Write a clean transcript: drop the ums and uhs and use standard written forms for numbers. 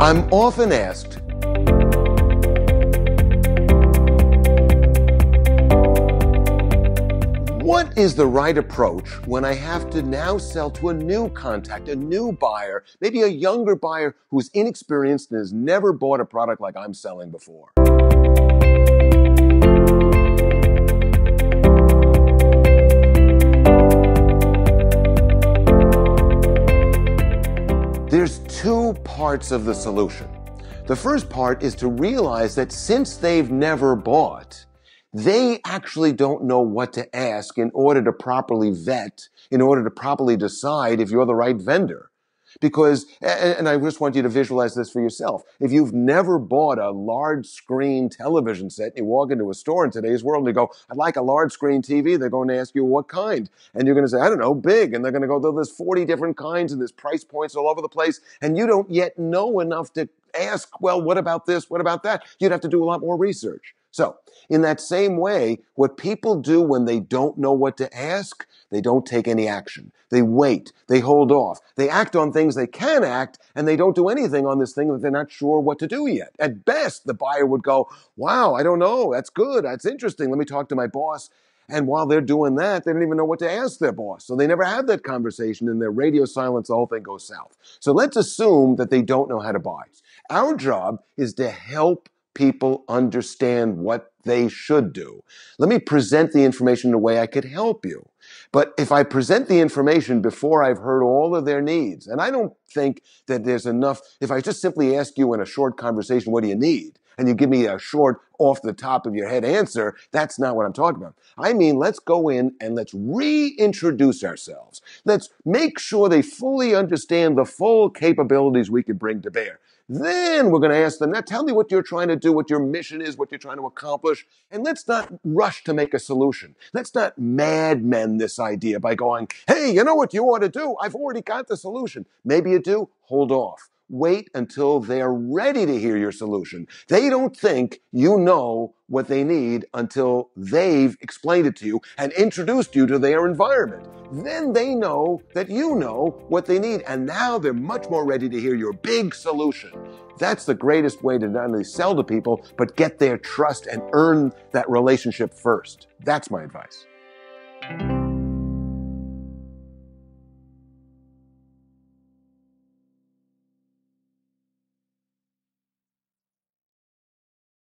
I'm often asked, what is the right approach when I have to now sell to a new contact, a new buyer, maybe a younger buyer who's inexperienced and has never bought a product like I'm selling before? There's two parts of the solution. The first part is to realize that since they've never bought, they actually don't know what to ask in order to properly vet, in order to properly decide if you're the right vendor. Because, and I just want you to visualize this for yourself, if you've never bought a large screen television set, you walk into a store in today's world and you go, I'd like a large screen TV, they're going to ask you what kind. And you're going to say, I don't know, big. And they're going to go, there's 40 different kinds and there's price points all over the place. And you don't yet know enough to ask, well, what about this? What about that? You'd have to do a lot more research. So, in that same way, what people do when they don't know what to ask, they don't take any action. They wait. They hold off. They act on things they can act, and they don't do anything on this thing that they're not sure what to do yet. At best, the buyer would go, wow, I don't know. That's good. That's interesting. Let me talk to my boss. And while they're doing that, they don't even know what to ask their boss. So they never have that conversation, and their radio silence, the whole thing goes south. So let's assume that they don't know how to buy. Our job is to help people understand what they should do. Let me present the information in a way I could help you. But if I present the information before I've heard all of their needs, and I don't think that there's enough, if I just simply ask you in a short conversation, what do you need? And you give me a short, off the top of your head answer, that's not what I'm talking about. I mean, let's go in and let's reintroduce ourselves. Let's make sure they fully understand the full capabilities we can bring to bear. Then we're going to ask them, now tell me what you're trying to do, what your mission is, what you're trying to accomplish. And let's not rush to make a solution. Let's not madman this idea by going, hey, you know what you ought to do? I've already got the solution. Maybe you do. Hold off. Wait until they're ready to hear your solution. They don't think you know what they need until they've explained it to you and introduced you to their environment. Then they know that you know what they need, and now they're much more ready to hear your big solution. That's the greatest way to not only sell to people, but get their trust and earn that relationship first. That's my advice.